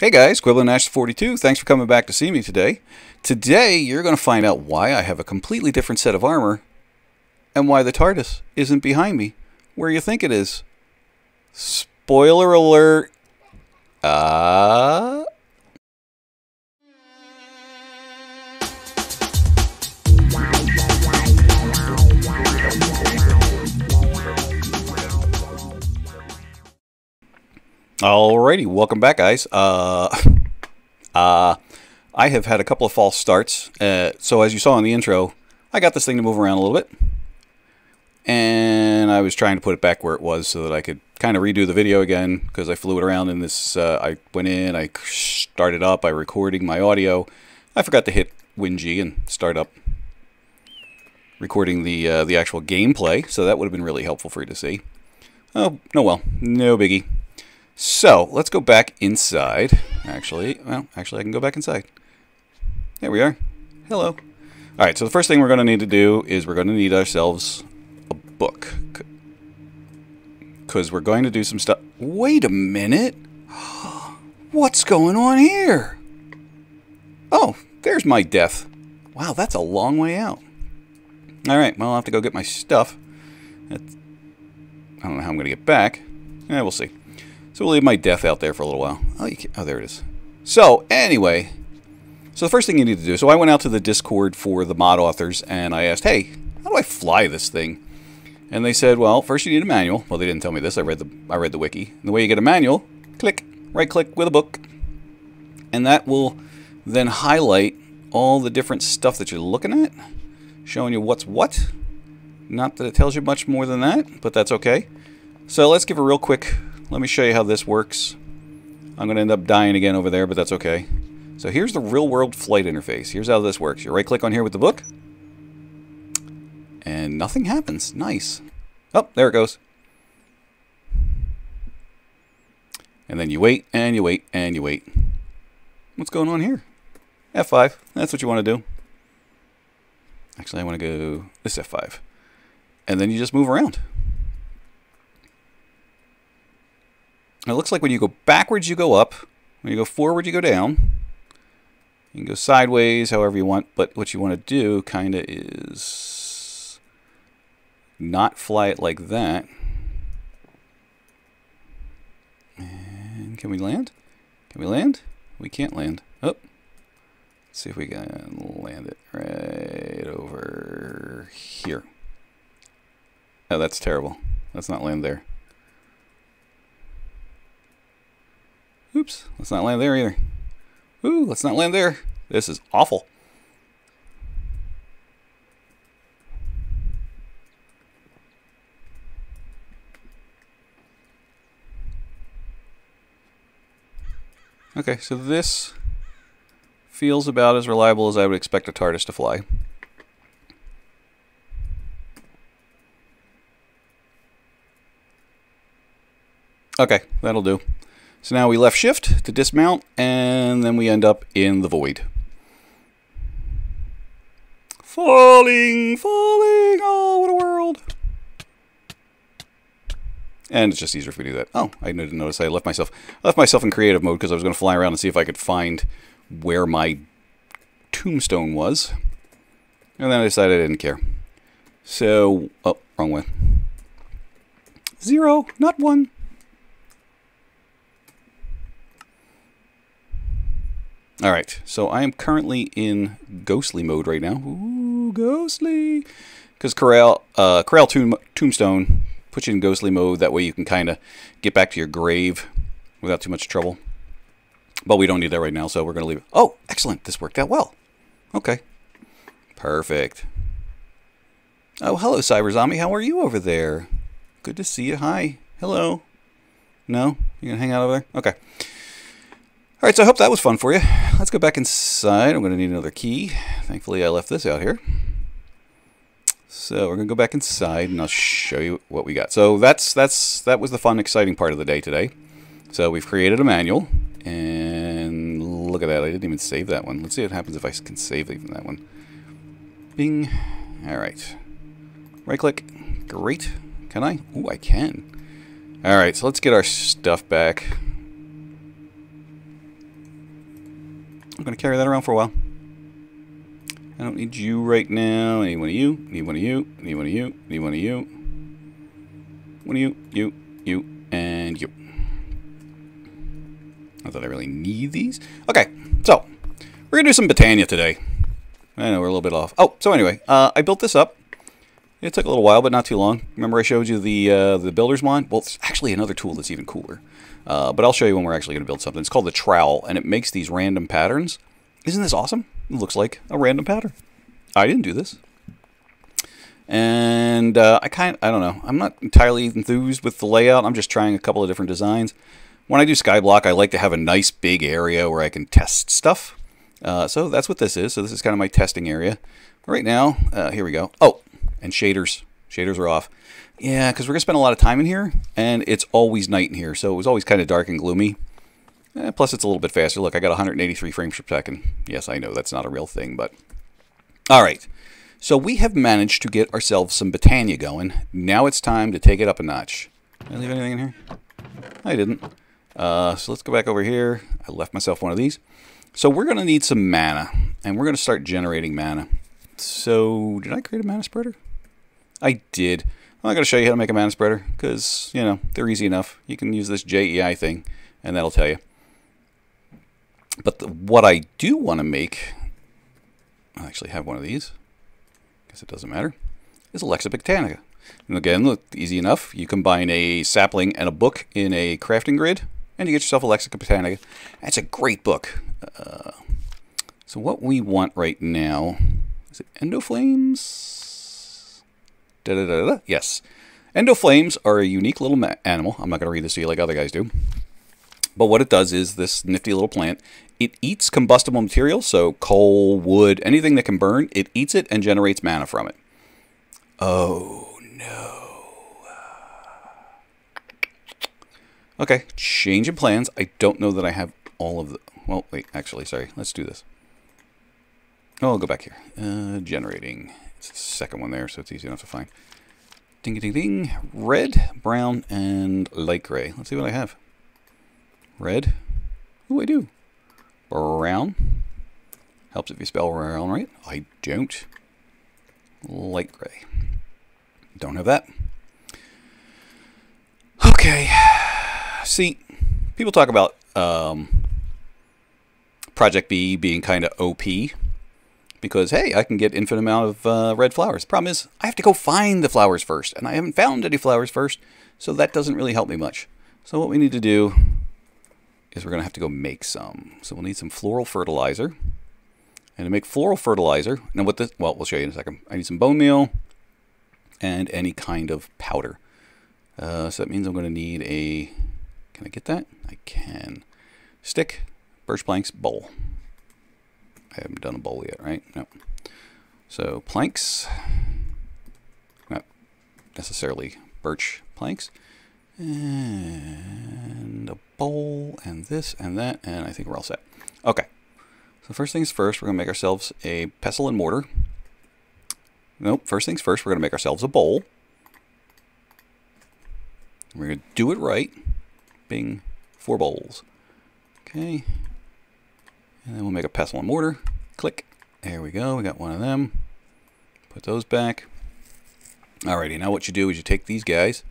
Hey guys, QuibblingAsh42, thanks for coming back to see me today. Today you're going to find out why I have a completely different set of armor and why the TARDIS isn't behind me where you think it is. Spoiler alert. Alrighty, welcome back, guys. I have had a couple of false starts. So as you saw in the intro, I got this thing to move around a little bit. And I was trying to put it back where it was so that I could kind of redo the video again, because I flew it around in this. I went in, I started up, I recording my audio. I forgot to hit Win G and start up recording the actual gameplay. So that would have been really helpful for you to see. Oh, no well, no biggie. So, let's go back inside. Actually, I can go back inside. There we are. Hello. Alright, so the first thing we're going to need to do is we're going to need ourselves a book. Because we're going to do some stuff. Wait a minute! What's going on here? Oh, there's my death. Wow, that's a long way out. Alright, well, I'll have to go get my stuff. That's, I don't know how I'm going to get back. Yeah, we'll see. So we'll leave my death out there for a little while. Oh, you can't, oh, there it is. So, anyway. So the first thing you need to do. So I went out to the Discord for the mod authors, and I asked, hey, how do I fly this thing? And they said, well, first you need a manual. Well, they didn't tell me this. I read the wiki. And the way you get a manual, click, right-click with a book. And that will then highlight all the different stuff that you're looking at, showing you what's what. Not that it tells you much more than that, but that's okay. So let's give a real quick... Let me show you how this works. I'm going to end up dying again over there, but that's okay. So here's the real-world flight interface. Here's how this works. You right-click on here with the book. And nothing happens. Nice. Oh, there it goes. And then you wait, and you wait, and you wait. What's going on here? F5. That's what you want to do. Actually, I want to go this F5. And then you just move around. It looks like when you go backwards, you go up. When you go forward, you go down. You can go sideways, however you want. But what you want to do kind of is not fly it like that. And can we land? Can we land? We can't land. Oh, let's see if we can land it right over here. Oh, that's terrible. Let's not land there. Oops, let's not land there either. Ooh, let's not land there. This is awful. Okay, so this feels about as reliable as I would expect a TARDIS to fly. Okay, that'll do. So now we left shift to dismount, and then we end up in the void. Falling, falling, oh, what a world. And it's just easier if we do that. Oh, I didn't notice I left myself in creative mode because I was going to fly around and see if I could find where my tombstone was. And then I decided I didn't care. So, oh, wrong way. 0, not 1. All right, so I am currently in ghostly mode right now. Ooh, ghostly. Because Corral Tombstone puts you in ghostly mode. That way you can kind of get back to your grave without too much trouble. But we don't need that right now, so we're going to leave it. Oh, excellent. This worked out well. Okay. Perfect. Oh, hello, Cyber Zombie. How are you over there? Good to see you. Hi. Hello. No? You going to hang out over there? Okay. All right, so I hope that was fun for you. Let's go back inside. I'm going to need another key. Thankfully, I left this out here. So we're going to go back inside, and I'll show you what we got. So that was the fun, exciting part of the day today. So we've created a manual, and look at that. I didn't even save that one. Let's see what happens if I can save even that one. Bing. All right. Right-click. Great. Can I? Ooh, I can. All right, so let's get our stuff back. I'm going to carry that around for a while. I don't need you right now. I need one of you. I need one of you. I need one of you. I need one of you. One of you. You. You. And you. Not that I really need these. Okay, so we're going to do some Botania today. I know we're a little bit off. Oh, so anyway, I built this up. It took a little while, but not too long. Remember I showed you the builder's mine? Well, it's actually another tool that's even cooler. But I'll show you when we're actually going to build something. It's called the trowel, and it makes these random patterns. Isn't this awesome? It looks like a random pattern. I didn't do this. And I don't know. I'm not entirely enthused with the layout. I'm just trying a couple of different designs. When I do Skyblock, I like to have a nice big area where I can test stuff. So that's what this is. So this is kind of my testing area. Right now, here we go. Oh, and shaders. Shaders are off. Yeah, because we're going to spend a lot of time in here, and it's always night in here. So it was always kind of dark and gloomy. Plus, it's a little bit faster. Look, I got 183 frames per second. Yes, I know that's not a real thing, but... All right. So we have managed to get ourselves some Botania going. Now it's time to take it up a notch. Did I leave anything in here? I didn't. So let's go back over here. I left myself one of these. So we're going to need some mana, and we're going to start generating mana. So did I create a mana spreader? I did. I'm not going to show you how to make a mana spreader because, you know, they're easy enough. You can use this JEI thing, and that'll tell you. But what I do want to make, I actually have one of these. Guess it doesn't matter. Is a Lexica Botania. And again, look, easy enough. You combine a sapling and a book in a crafting grid, and you get yourself a Lexica Botania. That's a great book. So what we want right now, is it Endoflames? Yes. Endoflames are a unique little animal. I'm not going to read this to you like other guys do. But what it does is this nifty little plant, it eats combustible material, so coal, wood, anything that can burn, it eats it and generates mana from it. Oh, no. Okay, change in plans. I don't know that I have all of the... Well, wait, actually, sorry. Let's do this. Oh, I'll go back here. Generating. It's the second one there, so it's easy enough to find. Ding, ding, ding. Red, brown, and light gray. Let's see what I have. Red. Ooh, I do. Brown. Helps if you spell brown right. I don't. Light gray. Don't have that. Okay. See, people talk about ProjectE being kind of OP because, hey, I can get infinite amount of red flowers. The problem is I have to go find the flowers first, and I haven't found any flowers first, so that doesn't really help me much. So what we need to do is we're going to have to go make some. So we'll need some floral fertilizer. And to make floral fertilizer, now what this, well, we'll show you in a second. I need some bone meal and any kind of powder. So that means I'm going to need a... Can I get that? I can. Stick, birch planks, bowl. I haven't done a bowl yet, right? No. So planks, not necessarily birch planks, and a bowl, and this, and that, and I think we're all set. Okay. So first things first, we're going to make ourselves a pestle and mortar. Nope. First things first, we're going to make ourselves a bowl. We're going to do it right. Bing, 4 bowls. Okay. And then we'll make a pestle and mortar. Click. There we go. We got one of them. Put those back. Alrighty. Now what you do is you take these guys,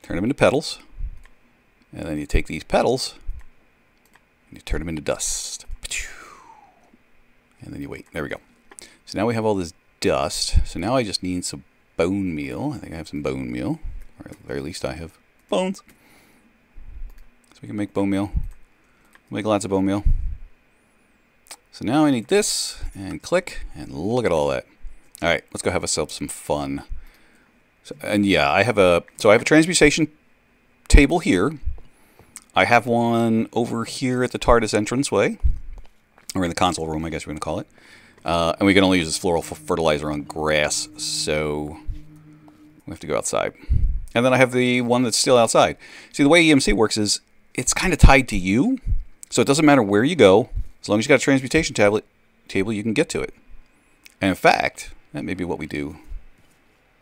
turn them into petals, and then you take these petals and you turn them into dust. And then you wait. There we go. So now we have all this dust. So now I just need some bone meal. I think I have some bone meal. Or at the very least I have bones. We can make bone meal. Make lots of bone meal. So now I need this, and click, and look at all that. All right, let's go have ourselves some fun. So, and yeah, I have a transmutation table here. I have one over here at the TARDIS entranceway, or in the console room, I guess we're gonna call it. And we can only use this floral fertilizer on grass, so we have to go outside. And then I have the one that's still outside. See, the way EMC works is it's kind of tied to you, so it doesn't matter where you go. As long as you got a transmutation table, you can get to it. And in fact, that may be what we do.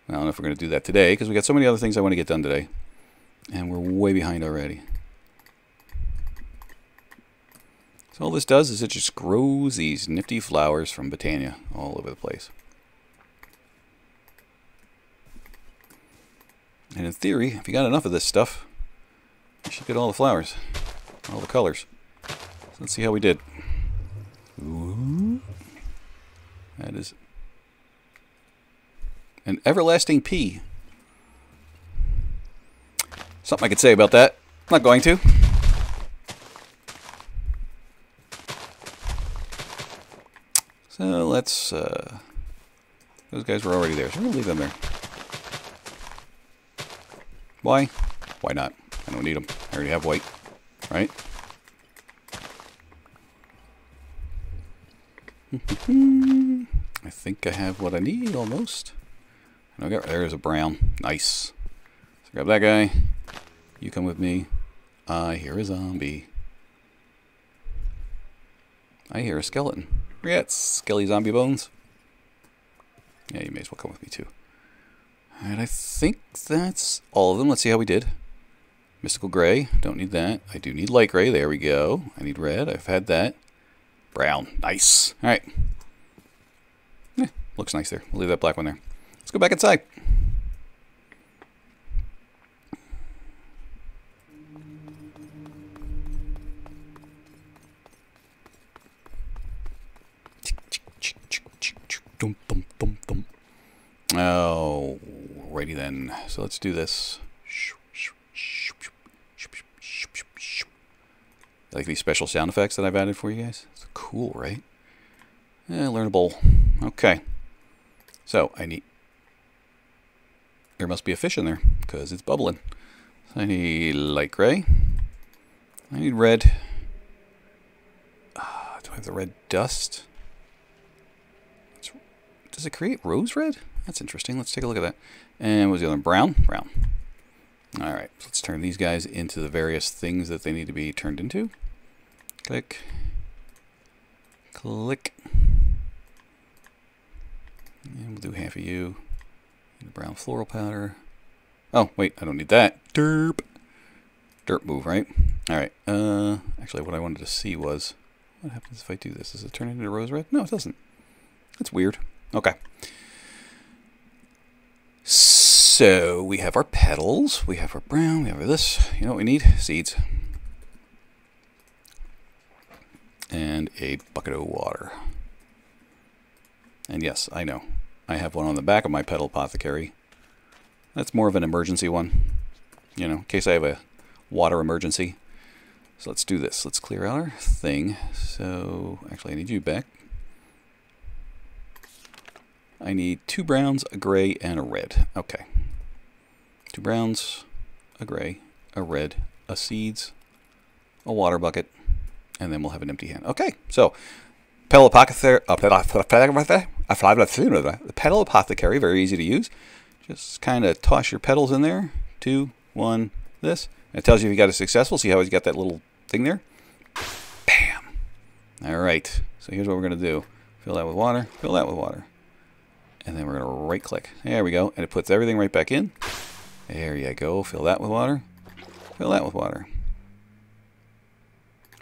I don't know if we're going to do that today, because we got so many other things I want to get done today. And we're way behind already. So So all this does is it just grows these nifty flowers from Botania all over the place. And in theory, if you got enough of this stuff, you should get all the flowers, all the colors. So let's see how we did. Ooh. That is an everlasting pea. Something I could say about that. I'm not going to. So let's... those guys were already there, so we're going to leave them there. Why? Why not? I don't need them. I already have white. Right? I think I have what I need, almost. And I got, there's a brown. Nice. So grab that guy. You come with me. I hear a zombie. I hear a skeleton. Yeah, it's skelly zombie bones. Yeah, you may as well come with me too. And I think that's all of them. Let's see how we did. Mystical gray. Don't need that. I do need light gray. There we go. I need red. I've had that. Brown. Nice. All right. Eh, looks nice there. We'll leave that black one there. Let's go back inside. Oh, righty then. So let's do this. I like these special sound effects that I've added for you guys. It's cool, right? Eh, learnable. Okay. So I need... There must be a fish in there because it's bubbling. So I need light gray. I need red. Do I have the red dust? Does it create rose red? That's interesting. Let's take a look at that. And what was the other one? Brown? Brown. All right. So let's turn these guys into the various things that they need to be turned into. Click. Click. And we'll do half of you. And brown floral powder. Oh, wait. I don't need that. Derp. Derp move, right? All right. Actually, what I wanted to see was, what happens if I do this? Does it turn into rose red? No, it doesn't. That's weird. Okay. So we have our petals, we have our brown, we have our this. You know what we need? Seeds. And a bucket of water. And yes, I know. I have one on the back of my petal apothecary. That's more of an emergency one. You know, in case I have a water emergency. So let's do this. Let's clear out our thing. So actually I need you back. I need two browns, a gray, and a red. Okay. Two browns, a gray, a red, a seeds, a water bucket, and then we'll have an empty hand. Okay, so petal apothecary, the petal apothecary, very easy to use. Just kind of toss your petals in there. 2, 1, this. And it tells you if you got it successful. See how he's got that little thing there? Bam. All right. So here's what we're going to do. Fill that with water. Fill that with water. And then we're going to right click. There we go. And it puts everything right back in. There you go. Fill that with water. Fill that with water.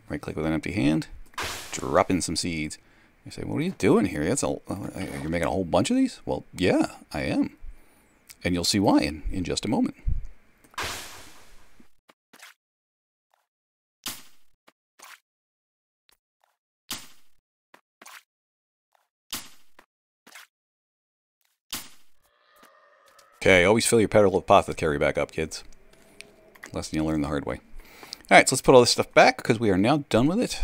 Right click with an empty hand. Drop in some seeds. You say, what are you doing here? That's a, you're making a whole bunch of these? Well, yeah, I am. And you'll see why in just a moment. Okay, always fill your petal apothecary back up, kids. Lesson you learn the hard way. Alright, so let's put all this stuff back because we are now done with it.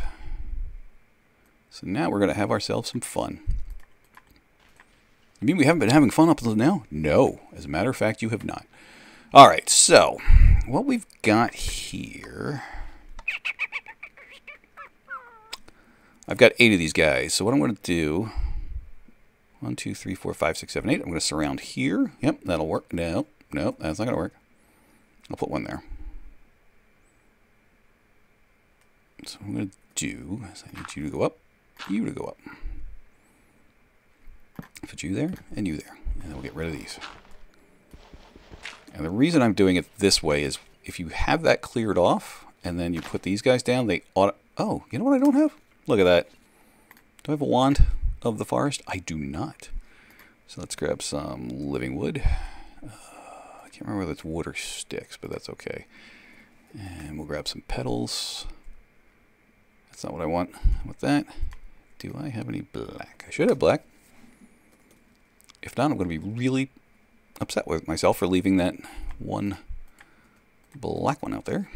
So now we're going to have ourselves some fun. You mean we haven't been having fun up until now? No. As a matter of fact, you have not. Alright, so what we've got here... I've got 8 of these guys, so what I'm going to do... 1, 2, 3, 4, 5, 6, 7, 8. I'm going to surround here. Yep, that'll work. No, no, that's not going to work. I'll put one there. So what I'm going to do is I need you to go up, you to go up. Put you there and you there. And then we'll get rid of these. And the reason I'm doing it this way is if you have that cleared off and then you put these guys down, they Oh, you know what I don't have? Look at that. Do I have a wand of the forest? I do not. So let's grab some living wood. I can't remember whether it's wood or sticks, but that's okay. And we'll grab some petals. That's not what I want with that. Do I have any black? I should have black. If not, I'm going to be really upset with myself for leaving that one black one out there.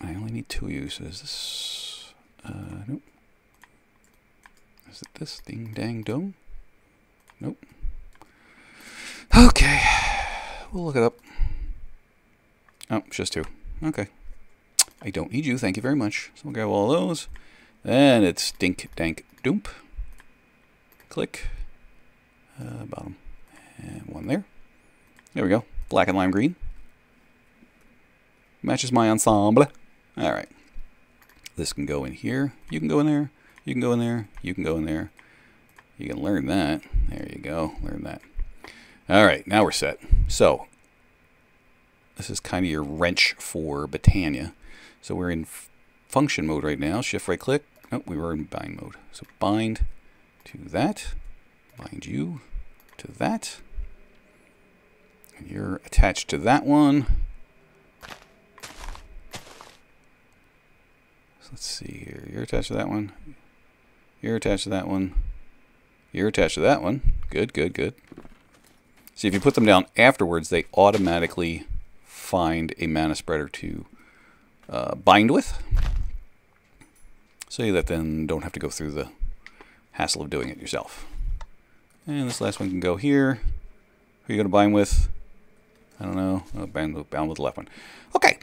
I only need two uses. This, nope. Is it this ding dang dong? Nope. Okay, we'll look it up. Oh, it's just two. Okay. I don't need you, thank you very much. So we'll grab all those. And it's dink dank doomp. Click. Bottom. And one there. There we go. Black and lime green. Matches my ensemble. All right. This can go in here. You can go in there. You can go in there. You can go in there. You can learn that. There you go. Learn that. All right. Now we're set. So this is kind of your wrench for Botania. So we're in function mode right now. Shift right click. Nope, we were in bind mode. So bind to that. Bind you to that. And you're attached to that one. So let's see here. You're attached to that one. You're attached to that one. You're attached to that one. Good, good, good. See, if you put them down afterwards, they automatically find a mana spreader to bind with, so that then don't have to go through the hassle of doing it yourself. And this last one can go here. Who are you going to bind with? I don't know. Oh, bound with the left one. Okay.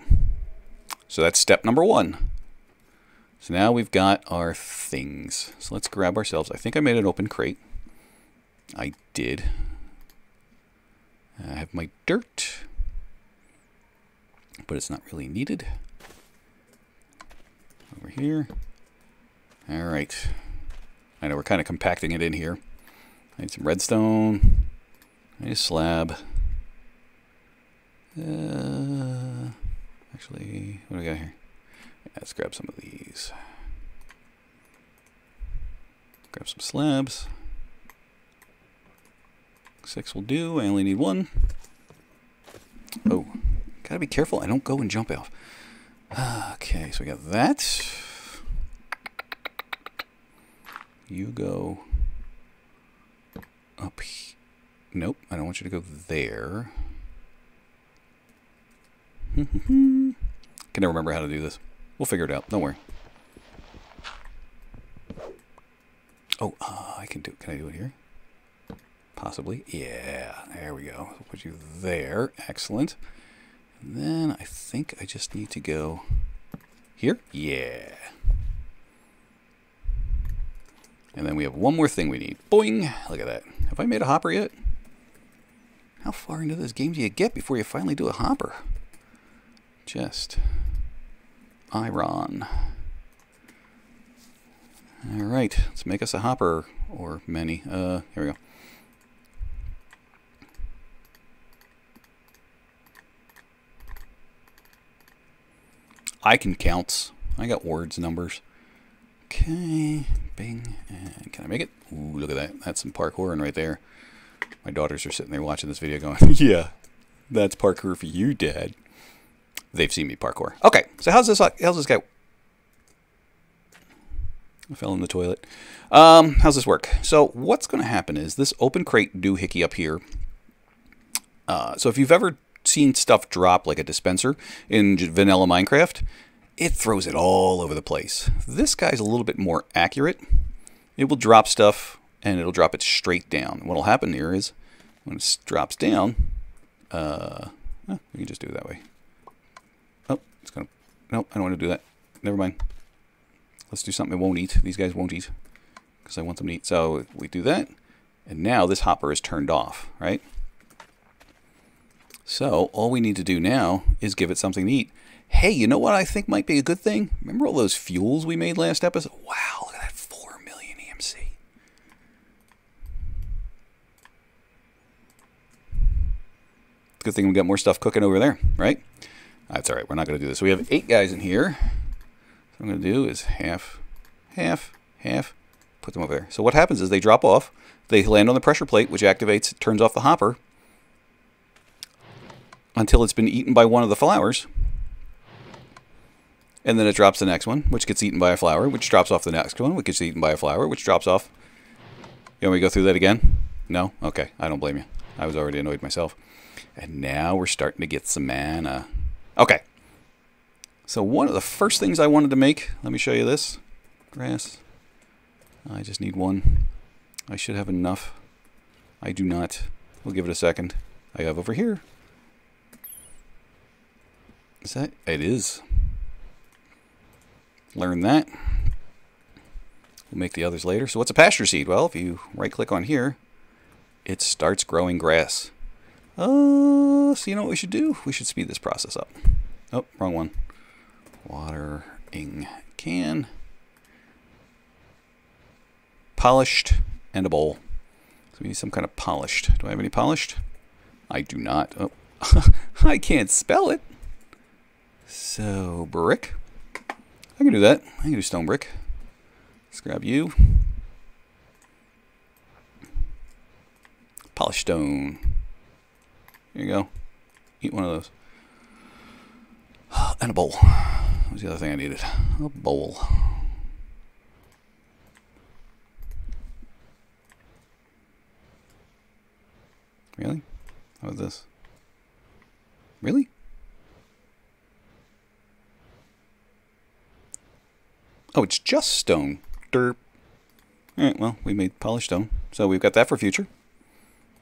So that's step number one. So now we've got our things. So let's grab ourselves. I think I made an open crate. I did. I have my dirt, but it's not really needed. Over here. All right. I know we're kind of compacting it in here. I need some redstone. I need a slab. Actually, what do we got here? Let's grab some of these. Grab some slabs. 6 will do. I only need one. Oh, gotta be careful. I don't go and jump off. Okay, so we got that. You go up here. Nope, I don't want you to go there. Can never remember how to do this. We'll figure it out. Don't worry. Oh, I can do it. Can I do it here? Possibly. Yeah, there we go. I'll put you there. Excellent. And then I think I just need to go here. Yeah. And then we have one more thing we need. Boing! Look at that. Have I made a hopper yet? How far into this game do you get before you finally do a hopper? Just iron. All right, let's make us a hopper or many. Here we go. I can counts. I got words, numbers. Okay, bing, and can I make it? Ooh, look at that. That's some parkouring right there. My daughters are sitting there watching this video going, yeah, that's parkour for you, Dad. They've seen me parkour. Okay, so how's this guy? I fell in the toilet. How's this work? So what's going to happen is this open crate doohickey up here. So if you've ever seen stuff drop like a dispenser in vanilla Minecraft, it throws it all over the place. This guy's a little bit more accurate. It will drop stuff, and it'll drop it straight down. What will happen here is when it drops down, we can just do it that way. Oh, it's going to... Nope, I don't want to do that. Never mind. Let's do something it won't eat. These guys won't eat because I want them to eat. So we do that, and now this hopper is turned off, right? So all we need to do now is give it something to eat. Hey, you know what I think might be a good thing? Remember all those fuels we made last episode? Wow, look at that 4 million EMC. Good thing we got more stuff cooking over there, right? That's all right. We're not going to do this. So we have 8 guys in here. So what I'm going to do is half, half, half. Put them over there. So what happens is they drop off. They land on the pressure plate, which activates, turns off the hopper until it's been eaten by one of the flowers. And then it drops the next one, which gets eaten by a flower, which drops off the next one, which gets eaten by a flower, which drops off. You want me to go through that again? No? Okay. I don't blame you. I was already annoyed myself. And now we're starting to get some mana. Okay. So one of the first things I wanted to make, let me show you this. Grass. I just need one. I should have enough. I do not. We'll give it a second. I have over here. Is that? It is. Learn that. We'll make the others later. So what's a pasture seed? Well, if you right-click on here, it starts growing grass. Oh, so you know what we should do? We should speed this process up. Oh, wrong one. Watering can. Polished and a bowl. So we need some kind of polished. Do I have any polished? I do not. Oh, I can't spell it. So brick. I can do that. I can do stone brick. Let's grab you. Polished stone. There you go. Eat one of those. And a bowl. What was the other thing I needed? A bowl. Really? How about this? Really? Oh, it's just stone. Derp. All right, well, we made polished stone. So we've got that for future.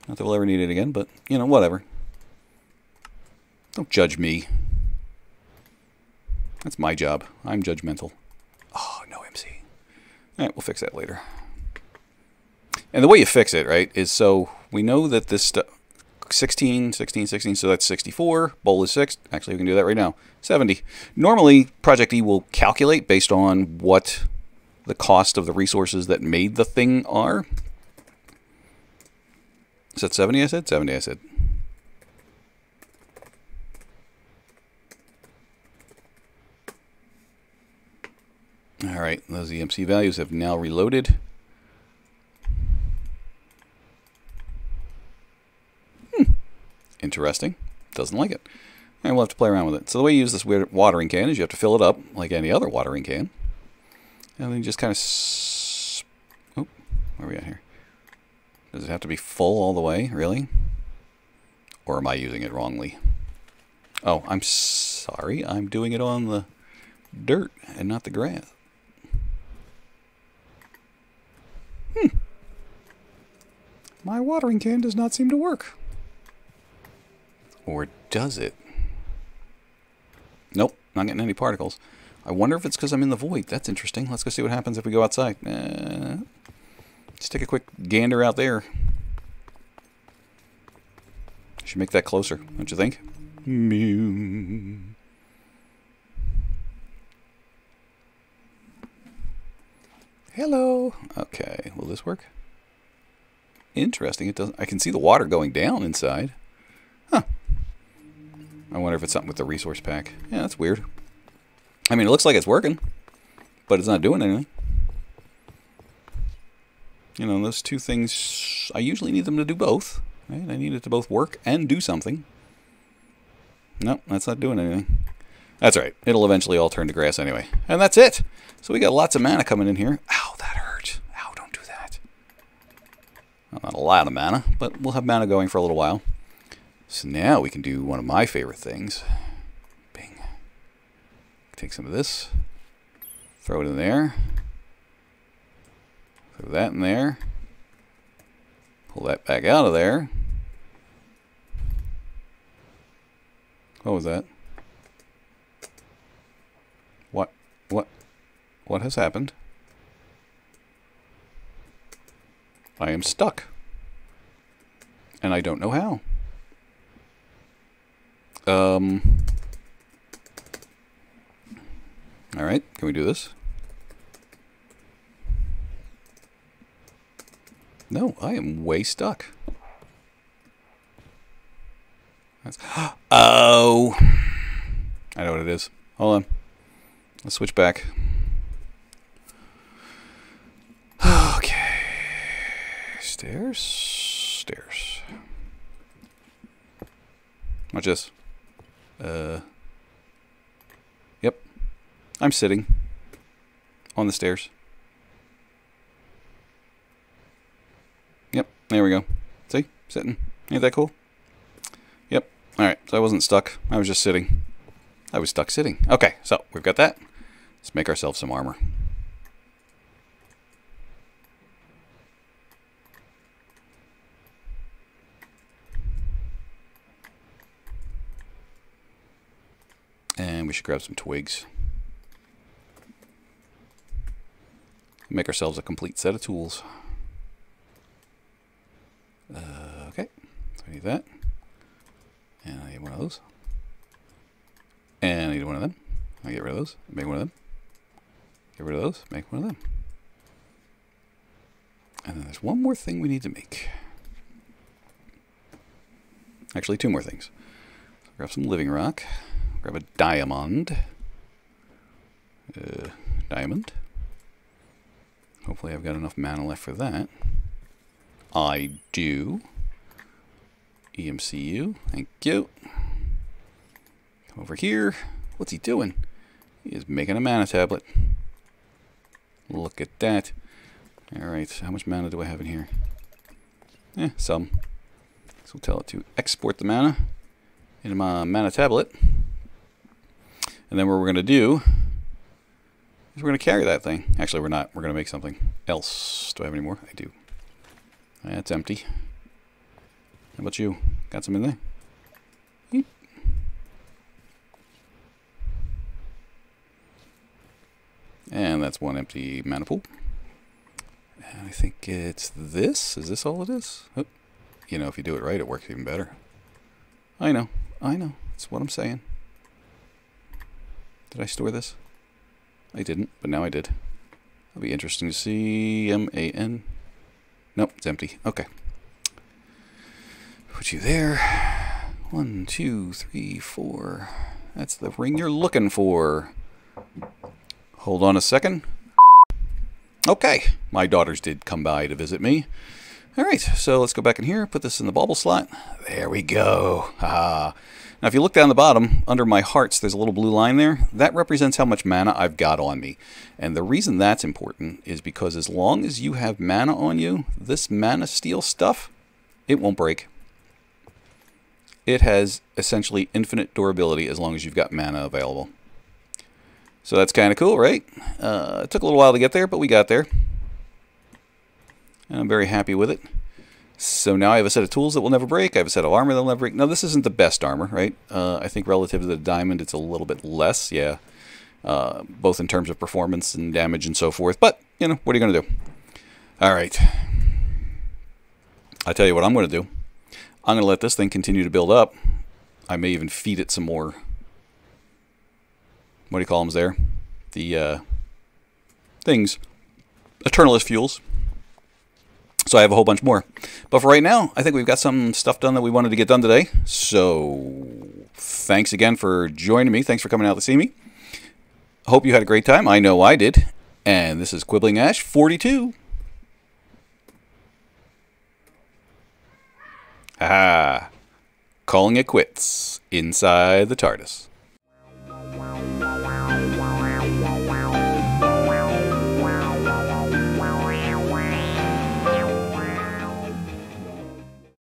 Not that we'll ever need it again, but, you know, whatever. Don't judge me. That's my job. I'm judgmental. Oh, no MC. All right, we'll fix that later. And the way you fix it, right, is so we know that this stuff, 16, 16, 16, so that's 64. Bowl is 6. Actually, we can do that right now. 70. Normally, ProjectE will calculate based on what the cost of the resources that made the thing are. Is that 70 I said? 70 I said. All right, those EMC values have now reloaded. Interesting. Doesn't like it. And we'll have to play around with it. So the way you use this weird watering can is you have to fill it up like any other watering can. And then you just kind of... Oh, where are we at here? Does it have to be full all the way? Really? Or am I using it wrongly? Oh, I'm sorry. I'm doing it on the dirt and not the grass. Hmm. My watering can does not seem to work. Or does it? Nope, not getting any particles. I wonder if it's because I'm in the void. That's interesting. Let's go see what happens if we go outside. Let's take a quick gander out there. I should make that closer, don't you think? Mew. Hello. Okay, will this work? Interesting. It doesn't. I can see the water going down inside. Huh. I wonder if it's something with the resource pack. Yeah, that's weird. I mean, it looks like it's working, but it's not doing anything. You know, those two things, I usually need them to do both. Right? I need it to both work and do something. Nope, that's not doing anything. That's all right. It'll eventually all turn to grass anyway. And that's it. So we got lots of mana coming in here. Ow, that hurt. Ow, don't do that. Well, not a lot of mana, but we'll have mana going for a little while. So now we can do one of my favorite things. Bing. Take some of this. Throw it in there. Throw that in there. Pull that back out of there. What was that? What has happened? I am stuck. And I don't know how. All right, can we do this? No, I am way stuck. That's, oh, I know what it is. Hold on. Let's switch back. Okay. Stairs. Stairs. Watch this. Yep. I'm sitting on the stairs. Yep. There we go. See? Sitting. Ain't that cool? Yep. Alright. So I wasn't stuck. I was just sitting. I was stuck sitting. Okay. So we've got that. Let's make ourselves some armor. And we should grab some twigs. Make ourselves a complete set of tools. Okay, so I need that. And I need one of those. And I need one of them. I get rid of those. Make one of them. Get rid of those. Make one of them. And then there's one more thing we need to make. Actually, two more things. Grab some living rock. Grab a diamond. Diamond. Hopefully I've got enough mana left for that. I do. EMCU. Thank you. Come over here. What's he doing? He is making a mana tablet. Look at that. Alright, how much mana do I have in here? Some. So we'll tell it to export the mana into my mana tablet. And then what we're going to do is we're going to carry that thing. Actually, we're not. We're going to make something else. Do I have any more? I do. That's empty. How about you? Got some in there? Eep. And that's one empty manifold. And I think it's this. Is this all it is? Oh. You know, if you do it right, it works even better. I know. I know. That's what I'm saying. Did I store this? I didn't, but now I did. It'll be interesting to see. M-A-N. Nope, it's empty. Okay. Put you there. 1, 2, 3, 4. That's the ring you're looking for. Hold on a second. Okay. My daughters did come by to visit me. All right, so let's go back in here. Put this in the bauble slot. There we go. Ah. Now, if you look down the bottom, under my hearts, there's a little blue line there. That represents how much mana I've got on me. And the reason that's important is because as long as you have mana on you, this mana steel stuff, it won't break. It has essentially infinite durability as long as you've got mana available. So that's kind of cool, right? It took a little while to get there, but we got there. And I'm very happy with it. So now I have a set of tools that will never break. I have a set of armor that will never break. Now, this isn't the best armor, right? I think relative to the diamond, it's a little bit less, yeah. Both in terms of performance and damage and so forth. But, you know, what are you going to do? All right. I'll tell you what I'm going to do. I'm going to let this thing continue to build up. I may even feed it some more. What do you call them there? The things. Eternalist Fuels. So I have a whole bunch more. But for right now, I think we've got some stuff done that we wanted to get done today. So thanks again for joining me. Thanks for coming out to see me. Hope you had a great time. I know I did. And this is QuibblingAsh42. Haha. Calling it quits inside the TARDIS.